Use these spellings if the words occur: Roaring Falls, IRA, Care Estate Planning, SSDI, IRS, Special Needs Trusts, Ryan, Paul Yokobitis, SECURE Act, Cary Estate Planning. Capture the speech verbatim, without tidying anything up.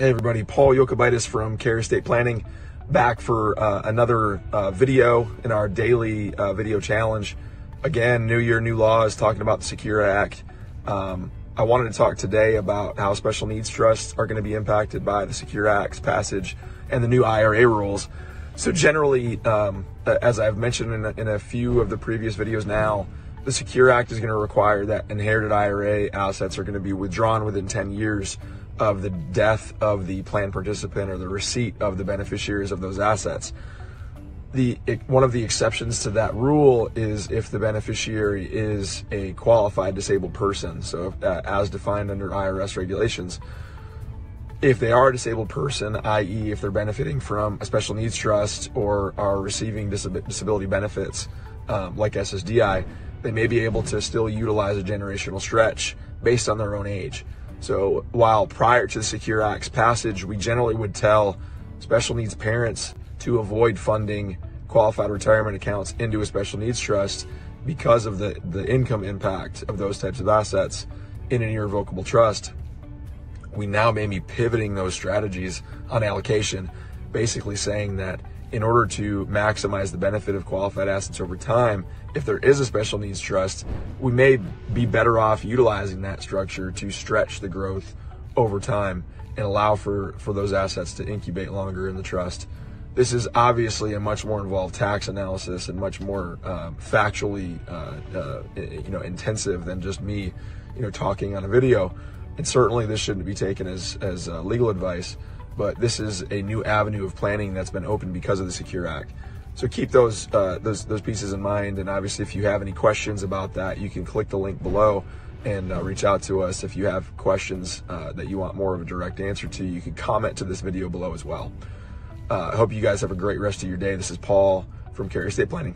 Hey everybody, Paul Yokobitis from Care Estate Planning, back for uh, another uh, video in our daily uh, video challenge. Again, new year, new laws, talking about the SECURE Act. Um, I wanted to talk today about how special needs trusts are gonna be impacted by the SECURE Act's passage and the new I R A rules. So generally, um, as I've mentioned in a, in a few of the previous videos now, the SECURE Act is gonna require that inherited I R A assets are gonna be withdrawn within ten years of the death of the plan participant or the receipt of the beneficiaries of those assets. The one of the exceptions to that rule is if the beneficiary is a qualified disabled person, so uh, as defined under I R S regulations. If they are a disabled person, i e if they're benefiting from a special needs trust or are receiving disability benefits um, like S S D I, they may be able to still utilize a generational stretch based on their own age. So while prior to the SECURE Act's passage, we generally would tell special needs parents to avoid funding qualified retirement accounts into a special needs trust because of the, the income impact of those types of assets in an irrevocable trust, we now may be pivoting those strategies on allocation, basically saying that in order to maximize the benefit of qualified assets over time, if there is a special needs trust, we may be better off utilizing that structure to stretch the growth over time and allow for, for those assets to incubate longer in the trust. This is obviously a much more involved tax analysis and much more um, factually uh, uh, you know, intensive than just me you know, talking on a video. And certainly this shouldn't be taken as, as uh, legal advice. But this is a new avenue of planning that's been opened because of the SECURE Act. So keep those, uh, those those pieces in mind. And obviously, if you have any questions about that, you can click the link below and uh, reach out to us. If you have questions uh, that you want more of a direct answer to, you can comment to this video below as well. Uh, I hope you guys have a great rest of your day. This is Paul from Cary Estate Planning.